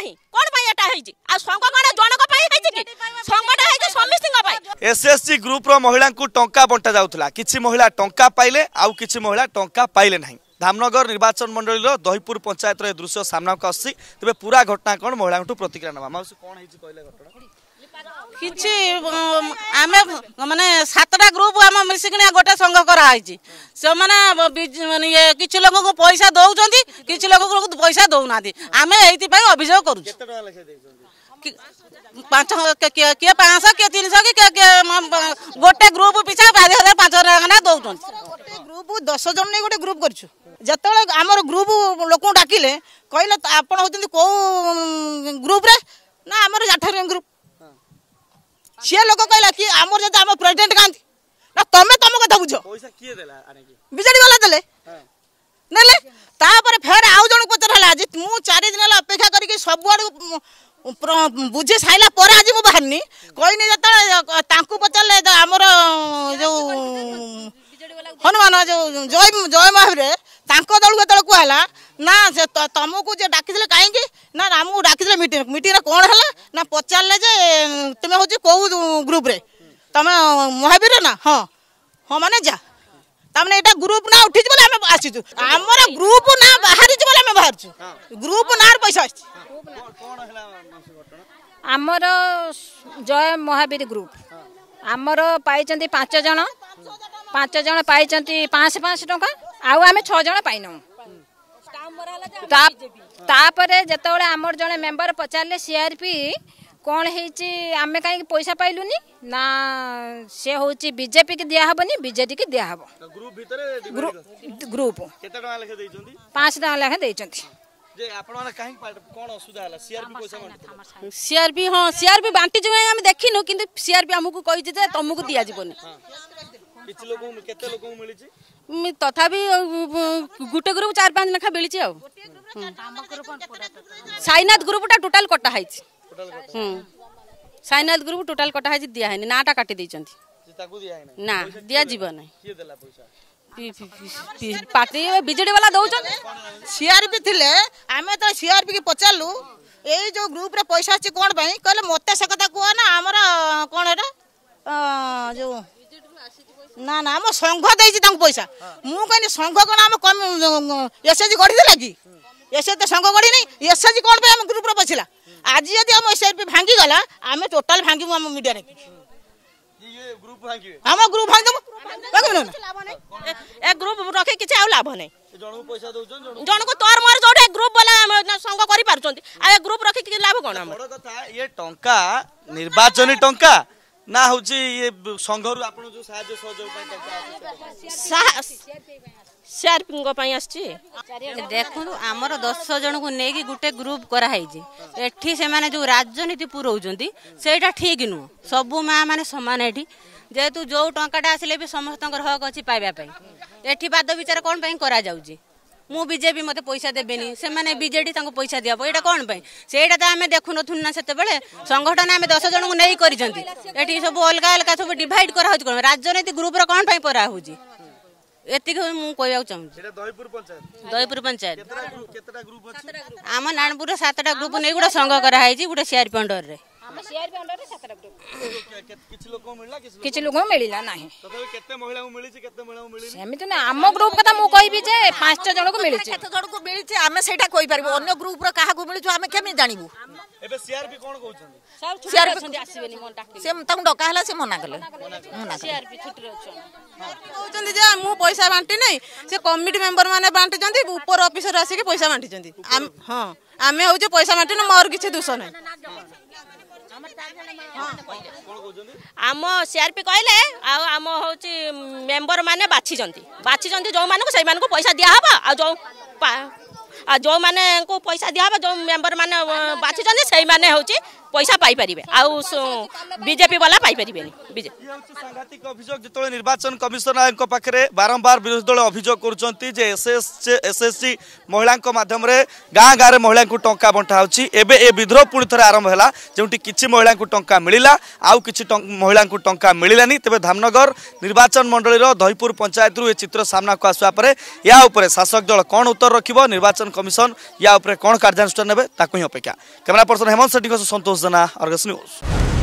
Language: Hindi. नाही कोण पाई एटा होई छी आ संग गणा जनक पाई होई छी की संगटा होई छी समिति पाई एसएससी ग्रुप रो महिला को टंका बंटा जाउतला किछि महिला टंका पाइले आउ किछि महिला टंका पाइले नाही। धामनगर निर्वाचन मंडल रो दहीपुर पंचायत रो दृश्य सामना को आसी तबे पूरा घटना कोण महिला को प्रतिक्रिया नबा माउस कोण होई छी कहले घटना किछि आमे माने 7टा ग्रुप आम मिसिकने गोटे संघ करा होई छी से माने ये किछि लोग को पैसा दउ जंती किछि लोग को पैसा दउ नादी आमे एति पय अभियोग करू छी। केतना लेखे देइ जंती 500 के 500 के 300 के गोटे ग्रुप पिछा 5000 5000 ना दउ जंती गोटे ग्रुप 10 जन ने गोटे ग्रुप करछु जतबे आमर ग्रुप लोक डाकिले कहले आपण होतनी को ग्रुप रे ना आमर जाठर ग्रुप से लोक कहला कि आमर जदि आम प्रेसिडेंट कांती ना तमे तम कथा बुझो पैसा किए देला आने की बिजेडी वाला देले नेले तापर फेर आउ जण पतर हला आज मु 4 दिन ला अपेक्षा करी के सब आड़ बुझे साइला पर आज मु बाहरनी कोइने जत तांकू पचले आमर जो हनुमान जो जय जय महावीर तांको दल गतल को हला ना तमको जे डाकिले काहे की ना हमहु डाकिले मीटिंग मीटिंग रे कोन हला ना पचले जे तमे हो को ग्रुप रे तमे महावीर ना हां हां माने जा तमने एटा ग्रुप ना उठि जबले हम आसीजु हमर ग्रुप ना बाहरि जबले हम बाहर छु ग्रुप नार पैसा आसी कोन हला घटना हमर जय महावीर ग्रुप हमर पाई चंती 5 जण पाई चंती 5 टका आउ आमे 6 जण पाई न तापरे जतबेले हमर जने मेंबर पचारले सीआरपी कौन है आमे कहीं पैसा पाइलुनी ना से हूँ बीजेपी की दिहबनी बीजेडी की दिहब ग्रुप 5 टका लेखे सीआरपी हाँ सीआरपी बांटी देखिनु कि सीआरपी आमको कही तुमको दि जावन तथा गोटे ग्रुप 4-5 लेखा मिली साईनाथ ग्रुपटा टोटाल कटा है साईनाथ ग्रुप टोटाल कटा है दिया है नाटा काटी देइचंती ना दिया जीवन है पार्टी बीजेडी वाला दउचंती सीआरपी थिले आमे तो सीआरपी के पचालु एई जो ग्रुप रे पैसा अछि कोन भाई कहले मते से कथा को ना हमर कोन रे जो ना ना हम संघ देइछि तांग पैसा मु कहनी संघ कोन हम एसएजी गडी दे लागी एसे तो संघ गडी नहीं एसएजी कोन पे हम ग्रुप रे पछिला आज यदि हम एसआरपी भांगी गला आमे टोटल भांगी हम मीडिया रे ये ग्रुप भांगी हम ग्रुप भांगी दम ए ग्रुप रखे किछ आ लाभ नै जण को पैसा दउ जण को तोर मोर जोडे ग्रुप वाला संग करि पारचंती आ ग्रुप रखे कि लाभ कोन हम बड़ कथा ये टंका निर्वाचन टंका ना होची ये संघ रु आपण जो सहायता सहयोग पाई टंका सीआरपी को पाई आछि देखु आमर 10 जन को नेकी गुटे ग्रुप करा है जे एठी से माने जो राजनीति पुरौ जंती सेटा ठीक नु सबु मा माने समान एठी जेतु जो टंकाटा आसिले भी समस्त हक अच्छी पाइबा पई एठी बाद विचार कोन पई करा जाउ जी मु बीजेपी मते पैसा देबेनी से माने बीजेडी तांको पैसा दियाबो एटा कोन पई सेटा त हमें देखु नथुन ना सेते बेले संगठन हमें 10 जन को नेई करी जंती एठी सब अलगा सब डिवाइड करा होत कोन राजनीति ग्रुप रो कोन पई परा हो जी एतिक मु कहया चाहू एटा दहीपुर पंचायत केतटा ग्रुप अछि हम नानपुर 7टा ग्रुप नेई गुडा संग करा है जी गुडा शेयर पंडर रे हम शेयर पंडर रे 7टा ग्रुप किछ लोग मिलला नाही तबे केते महिला मिली सेमित ना हम ग्रुप कथा मु कहबी जे 5 जण को मिली छी 7 जण को मिली छी हमें सेटा कोइ परबो अन्य ग्रुप रो काहा को मिली जो हमें केमे जानिबो एबे सीआरपी कोन कहउछन सब सीआरपी छन आसीबेनी मन डाके से तंग डका हला से मना करले सीआरपी छुट्टी रहछन कहउछन जे मु पैसा बांटी नहीं से कमिटी मेंबर माने बांटी जंती ऊपर ऑफिसर आसी के पैसा बांटी जंती हां हमें हो जे पैसा बांटी न मोर किछ दोष नहीं आम सीआरपी कहले आम हो मेंबर माने बाछी जंती जो मानको सही मानको पैसा दिया हबा आ जो माने को पैसा दिया हबा जो मेंबर माने बाछी जंती सही माने हो पैसा पाइपर आजेपी वाला पाइपर सांघातिक अभियोग जो निर्वाचन कमिशनर पाखे बारंबार विरोधी दल अभियोग करसएससी महिला मध्यम गाँ गाँव में महिला को टंका बंटा एवं ए विद्रोह पुणी थे आरंभ है जोटी कि महिला को टंका मिलला आउ कि महिला को टंका मिललानी तेज धामनगर निर्वाचन मंडल दहीपुर पंचायत रू चित्र सामना को आसवा पर या उपरे शासक दल कौन उत्तर रखिबो निर्वाचन कमिशन या उपरे कौन कार्यानुष्ठान नेबे ताकू ही अपेक्षा। Camera person Hemant Sethi Santosh Jena, Argus news.